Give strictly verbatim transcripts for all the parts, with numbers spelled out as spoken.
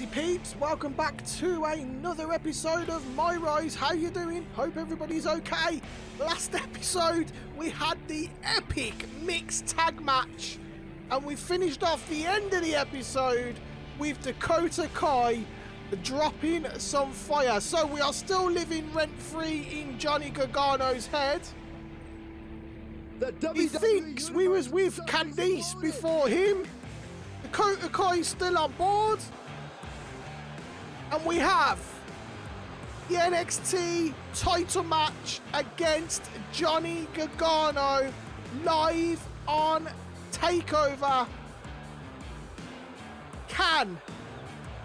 N X T peeps, welcome back to another episode of My Rise. How you doing? Hope everybody's okay. Last episode we had the epic mixed tag match and we finished off the end of the episode with Dakota Kai dropping some fire. So we are still living rent-free in Johnny Gargano's head. The W W E he thinks we was with Candice before him. Dakota Kai's still on board. And we have the N X T title match against Johnny Gargano live on TakeOver. Can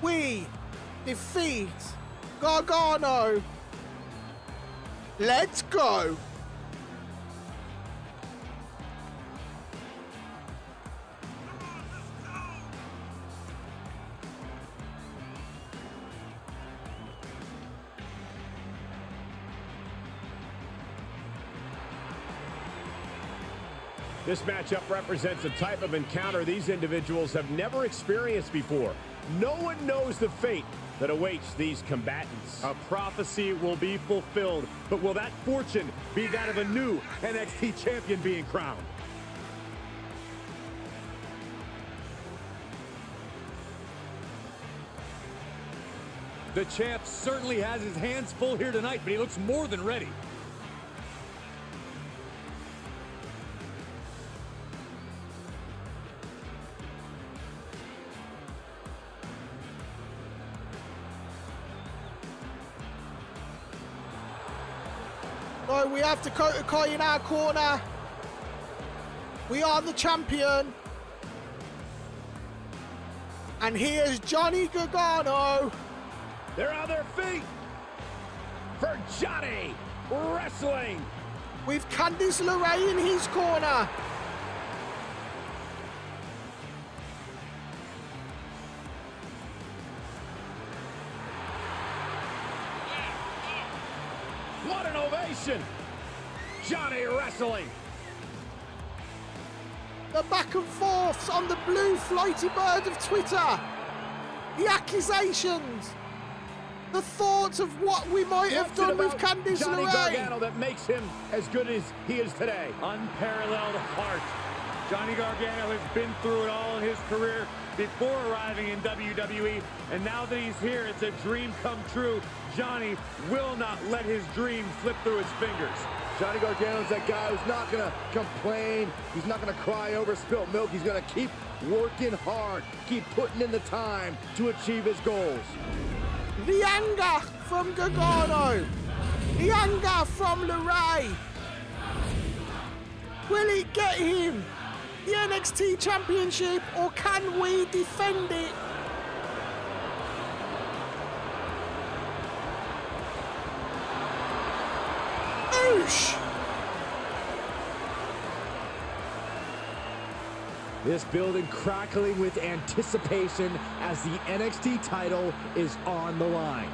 we defeat Gargano? Let's go. This matchup represents a type of encounter these individuals have never experienced before. No one knows the fate that awaits these combatants. A prophecy will be fulfilled, but will that fortune be that of a new N X T champion being crowned? The champ certainly has his hands full here tonight, but he looks more than ready. So we have Dakota Kai in our corner. We are the champion. And here's Johnny Gargano. They're on their feet for Johnny Wrestling. With Candice LeRae in his corner. What an ovation! Johnny Wrestling! The back and forths on the blue flighty bird of Twitter. The accusations. The thoughts of what we might have done with Candice LeRae. Johnny Gargano that makes him as good as he is today. Unparalleled heart. Johnny Gargano has been through it all in his career before arriving in W W E, and now that he's here, it's a dream come true. Johnny will not let his dream slip through his fingers. Johnny Gargano's that guy who's not gonna complain, he's not gonna cry over spilt milk, he's gonna keep working hard, keep putting in the time to achieve his goals. The anger from Gargano, the anger from LeRae. Will he get him the N X T Championship, or can we defend it? Oosh! This building crackling with anticipation as the N X T title is on the line.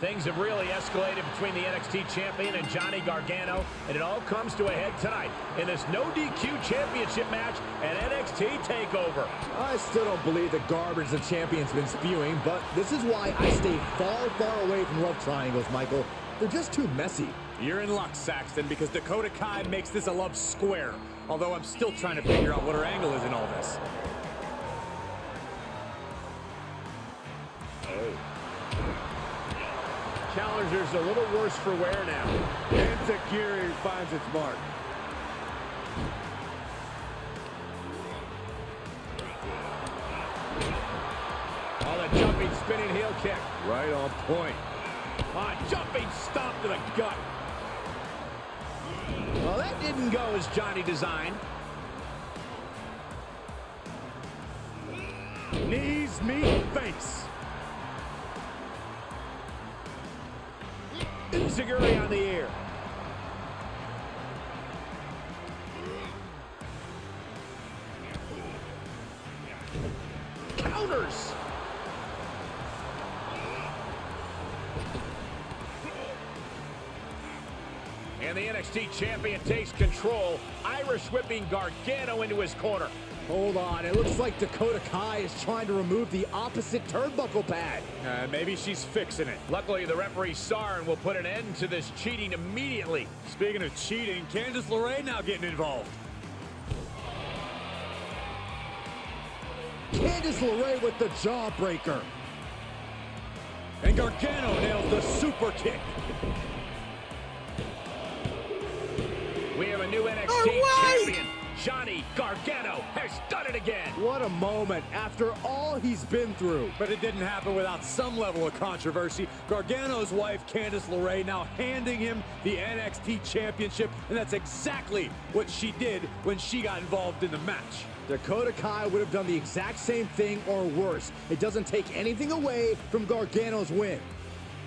Things have really escalated between the N X T champion and Johnny Gargano, and it all comes to a head tonight in this no D Q championship match at N X T TakeOver. I still don't believe the garbage the champion's been spewing, but this is why I stay far, far away from love triangles, Michael. They're just too messy. You're in luck, Saxton, because Dakota Kai makes this a love square, although I'm still trying to figure out what her angle is in all this. Challenger's a little worse for wear now. And Takiri finds its mark. Oh, the jumping spinning heel kick. Right on point. Ah, oh, jumping stomp to the gut. Well, that didn't go as Johnny designed. Knees meet face. Takiri on the air. Counters. And the N X T champion takes control, Irish whipping Gargano into his corner. Hold on, it looks like Dakota Kai is trying to remove the opposite turnbuckle pad. Uh, maybe she's fixing it. Luckily, the referee Sarin will put an end to this cheating immediately. Speaking of cheating, Candice LeRae now getting involved. Candice LeRae with the jawbreaker. And Gargano nails the super kick. We have a new N X T champion. Johnny Gargano has done it again. What a moment after all he's been through. But it didn't happen without some level of controversy. Gargano's wife, Candice LeRae, now handing him the N X T championship, and that's exactly what she did when she got involved in the match. Dakota Kai would have done the exact same thing or worse. It doesn't take anything away from Gargano's win.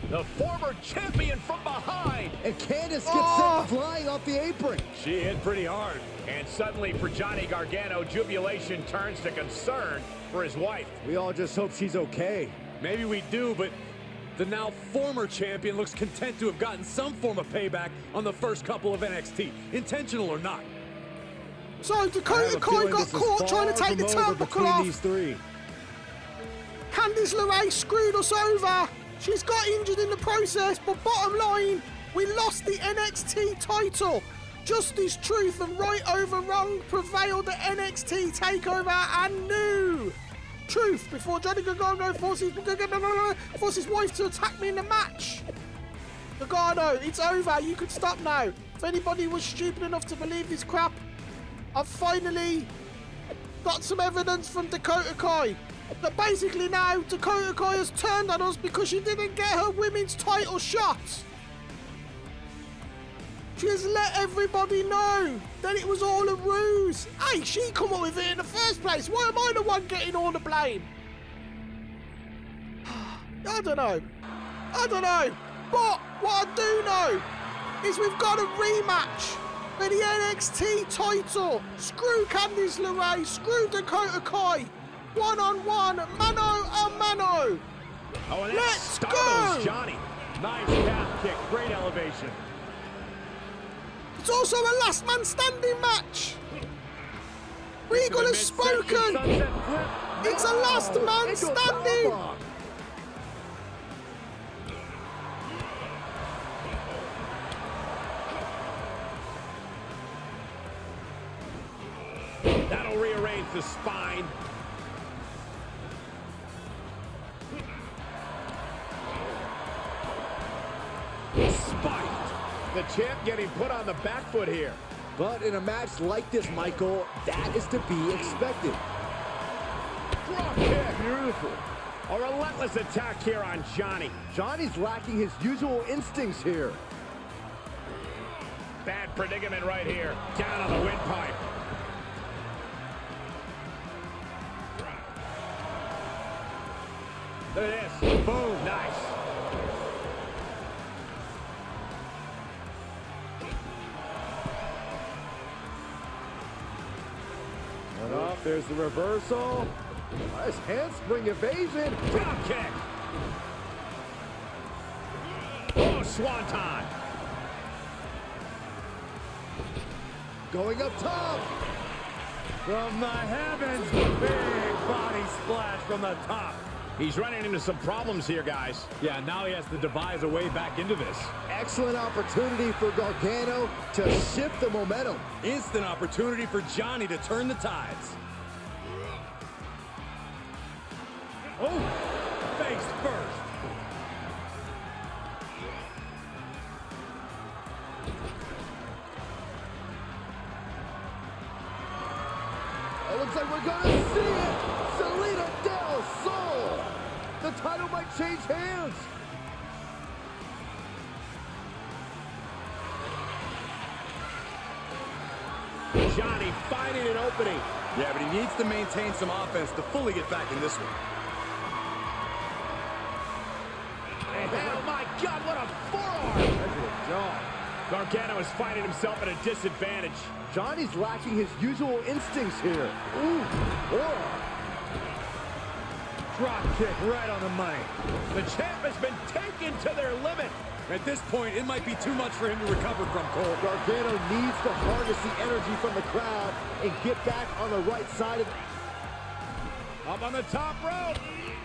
The former champion from behind. And Candice gets oh. flying off the apron. She hit pretty hard. And suddenly for Johnny Gargano, jubilation turns to concern for his wife. We all just hope she's okay. Maybe we do, but the now former champion looks content to have gotten some form of payback on the first couple of N X T, intentional or not. So Dakota Kai got caught trying to take the turnbuckle off. These three. Candice LeRae screwed us over. She's got injured in the process, but bottom line, we lost the N X T title. Justice, truth, and right over wrong prevailed at N X T TakeOver and new. Truth, before Johnny Gargano forces, forces his wife to attack me in the match. Gargano, it's over. You can stop now. If anybody was stupid enough to believe this crap, I've finally got some evidence from Dakota Kai. That basically now Dakota Kai has turned on us because she didn't get her women's title shot. She has let everybody know that it was all a ruse. Hey, she come up with it in the first place. Why am I the one getting all the blame? I don't know. I don't know. But what I do know is we've got a rematch for the N X T title. Screw Candice LeRae. Screw Dakota Kai. One-on-one, mano-a-mano. Oh, and that startles Johnny. Nice calf kick, great elevation. It's also a last man standing match. Regal has spoken. It's a last man standing. That'll rearrange the spine. Spiked. The champ getting put on the back foot here. But in a match like this, Michael, that is to be expected. Drop kick. Beautiful. A relentless attack here on Johnny. Johnny's lacking his usual instincts here. Bad predicament right here. Down on the windpipe. Look at this. Boom. Nice. There's the reversal. Nice handspring evasion. Drop kick. Oh, swanton. Going up top. From the heavens, big body splash from the top. He's running into some problems here, guys. Yeah, now he has to devise a way back into this. Excellent opportunity for Gargano to shift the momentum. Instant opportunity for Johnny to turn the tides. Oh, face first. It looks like we're gonna see it. Celina Del Sol. The title might change hands. Johnny finding an opening. Yeah, but he needs to maintain some offense to fully get back in this one. Oh my God, what a forearm! Gargano is finding himself at a disadvantage. Johnny's lacking his usual instincts here. Ooh, forearm. Drop kick right on the mic. The champ has been taken to their limit. At this point, it might be too much for him to recover from, Cole. Gargano needs to harness the energy from the crowd and get back on the right side of it. Up on the top rope.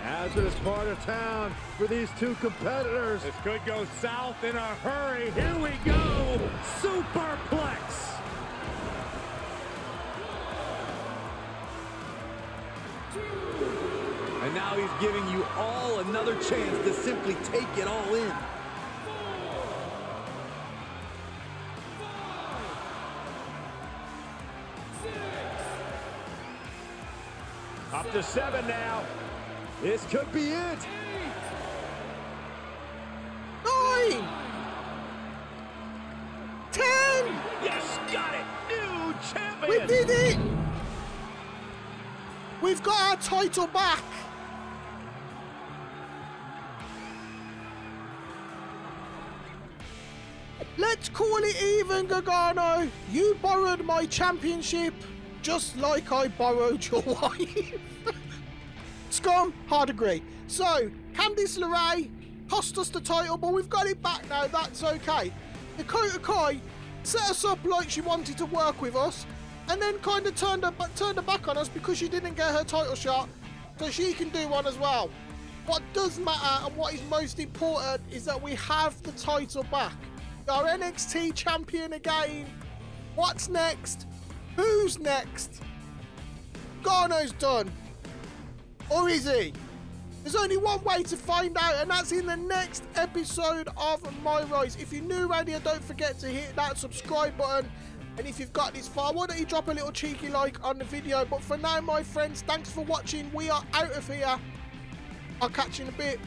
As it is part of town for these two competitors. This could go south in a hurry. Here we go. Superplex. And now he's giving you all another chance to simply take it all in. Up to seven now. This could be it. Nine. Ten. Yes, got it. New champion. We did it. We've got our title back. Let's call it even, Gargano. You borrowed my championship, just like I borrowed your wife. Scum, hard agree. So, Candice LeRae cost us the title, but we've got it back now, that's okay. Dakota Kai set us up like she wanted to work with us, and then kind of turned her, turned her back on us because she didn't get her title shot, so she can do one as well. What does matter and what is most important is that we have the title back. Our N X T champion again. What's next? Who's next? Gargano's done. Or is he? There's only one way to find out, and that's in the next episode of My Rise. If you're new around here, don't forget to hit that subscribe button. And if you've got this far, why don't you drop a little cheeky like on the video. But for now, my friends, thanks for watching. We are out of here. I'll catch you in a bit.